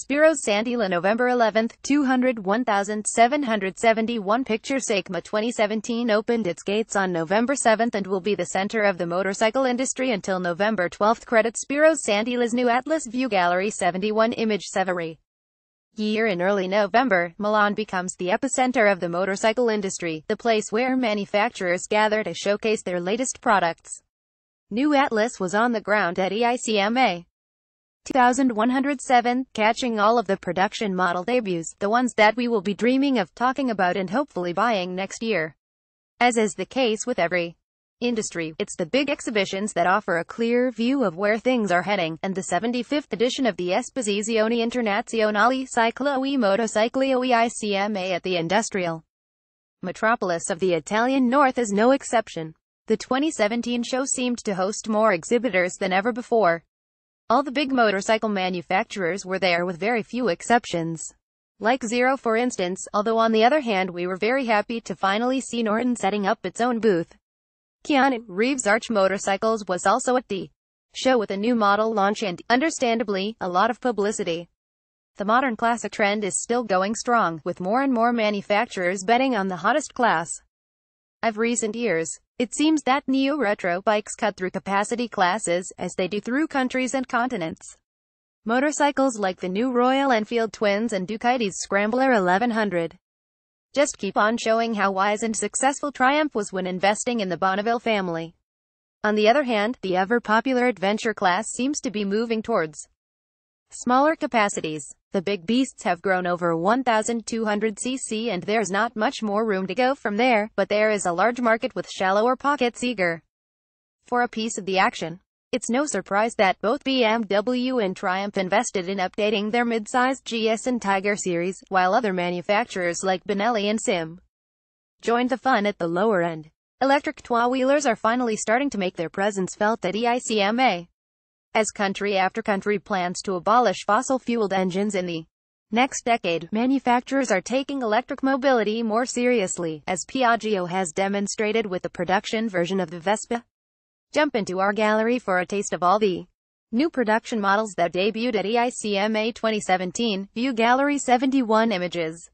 Spiro Tsantilas November 11, 201771 Picture SEICMA 2017 opened its gates on November 7 and will be the center of the motorcycle industry until November 12. Credit Spiro Tsantilas new Atlas View Gallery 71 Image Severi. Year in early November, Milan becomes the epicenter of the motorcycle industry, the place where manufacturers gather to showcase their latest products. New Atlas was on the ground at EICMA 2107, catching all of the production model debuts, the ones that we will be dreaming of talking about and hopefully buying next year. As is the case with every industry, it's the big exhibitions that offer a clear view of where things are heading, and the 75th edition of the Esposizione Internazionale Ciclo e Motociclo (EICMA) at the industrial metropolis of the Italian North is no exception. The 2017 show seemed to host more exhibitors than ever before. All the big motorcycle manufacturers were there with very few exceptions. Like Zero for instance, although on the other hand we were very happy to finally see Norton setting up its own booth. Keanu Reeves' Arch Motorcycles was also at the show with a new model launch and, understandably, a lot of publicity. The modern classic trend is still going strong, with more and more manufacturers betting on the hottest class of recent years. It seems that neo-retro bikes cut through capacity classes, as they do through countries and continents. Motorcycles like the new Royal Enfield Twins and Ducati's Scrambler 1100. Just keep on showing how wise and successful Triumph was when investing in the Bonneville family. On the other hand, the ever-popular adventure class seems to be moving towards smaller capacities. The big beasts have grown over 1,200 cc and there's not much more room to go from there, but there is a large market with shallower pockets eager for a piece of the action. It's no surprise that both BMW and Triumph invested in updating their mid-sized GS and Tiger series, while other manufacturers like Benelli and Sim joined the fun at the lower end. Electric two-wheelers are finally starting to make their presence felt at EICMA, as country after country plans to abolish fossil-fueled engines in the next decade. Manufacturers are taking electric mobility more seriously, as Piaggio has demonstrated with the production version of the Vespa. Jump into our gallery for a taste of all the new production models that debuted at EICMA 2017, View Gallery 71 Images.